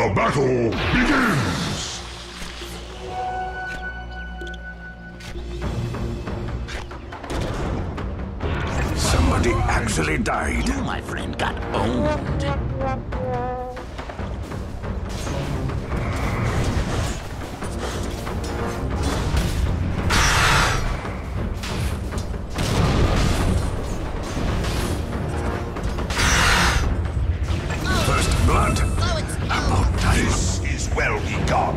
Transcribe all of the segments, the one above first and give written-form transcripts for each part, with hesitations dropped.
The battle begins! Somebody actually died. You, my friend, got owned. First blood. About time. This is well begun.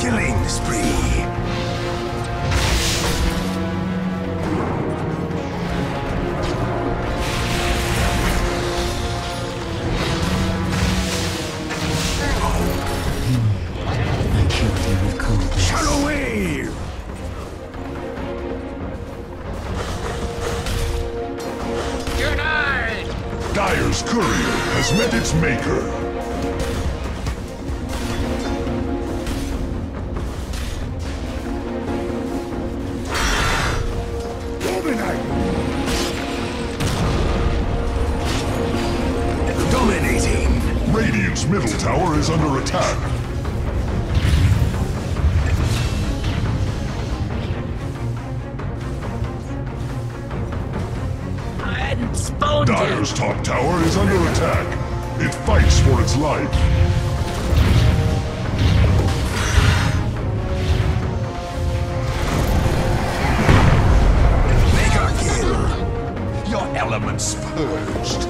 Killing spree. Dire's courier has met its maker. Dominating. Radiant's middle tower is under attack. Dire's top tower is under attack. It fights for its life. Mega kill. Your elements purged.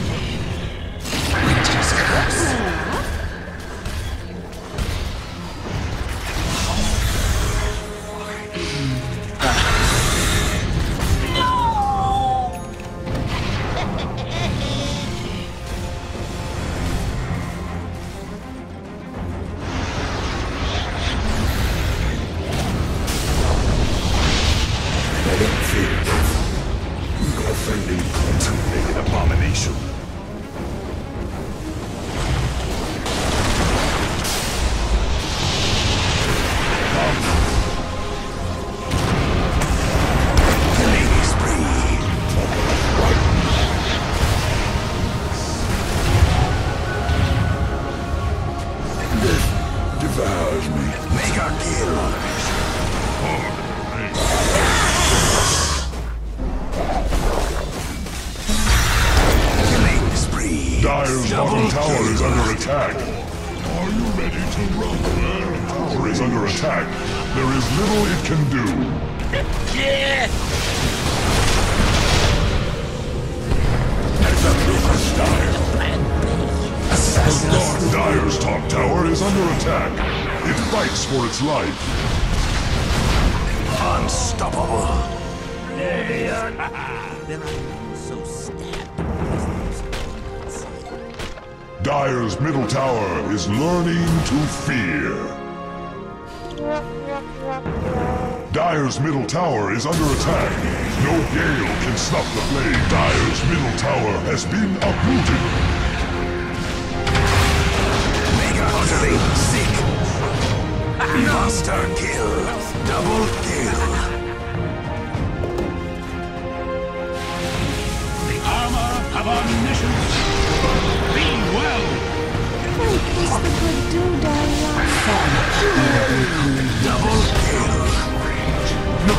Are you ready to run? The tower is under attack. There is little it can do. Yeah! That's a proof of style. Assassin's Dire's top tower is under attack. It fights for its life. Unstoppable. They are... Then I'm so stabbed. Dire's middle tower is learning to fear. Dire's middle tower is under attack. No gale can stop the blade. Dire's middle tower has been uprooted. Utterly sick. Monster kill. Double kill. The armor of omniscience. Be well. Wait, this is the good dude. Double kill. No.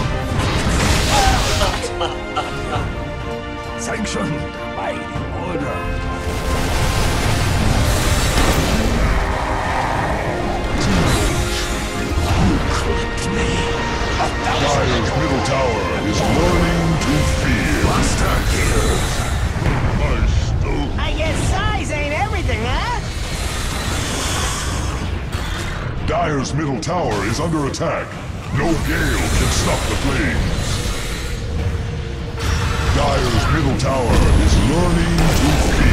Sanctioned by the order. Dire's middle tower is learning to fear. Monster kill. I guess size ain't everything, huh? Dire's middle tower is under attack. No gale can stop the flames. Dire's middle tower is learning to fear.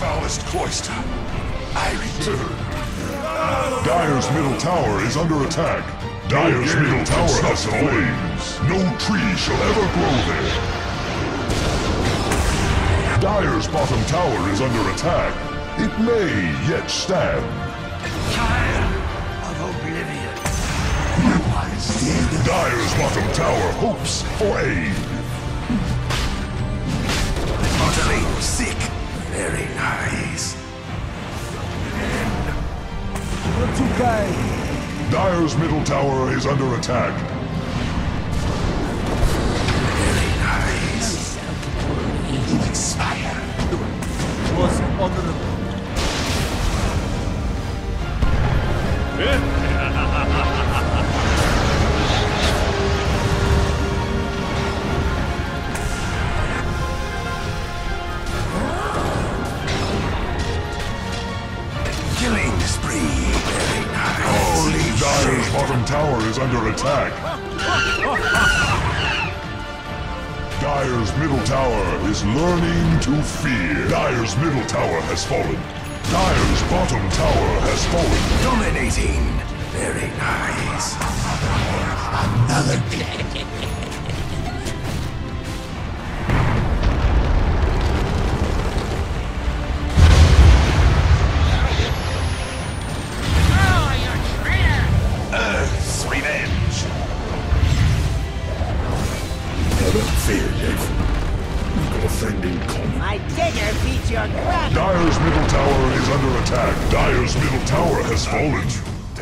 Foulest cloister, I return. Dire's middle tower is under attack. Dire's middle tower has flames. No tree shall ever grow there. Dire's bottom tower is under attack. It may yet stand. Fire of oblivion. Dire's bottom tower hopes for aid. Utterly sick. Very nice. Dire's middle tower is under attack. Very nice. Expire. Was honorable. Tower is under attack. Dire's middle tower is learning to fear. Dire's middle tower has fallen. Dire's bottom tower has fallen. Dominating. Very nice. Another kick. Dire's middle tower is under attack. Dire's middle tower has fallen.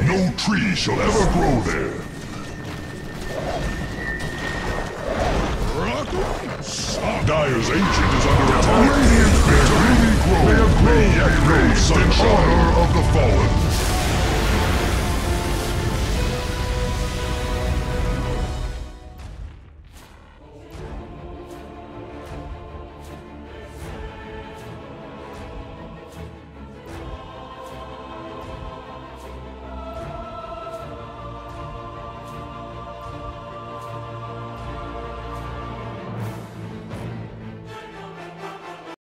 No tree shall ever grow there. Dire's ancient is under attack. Victory may yet grow in honor of the fallen.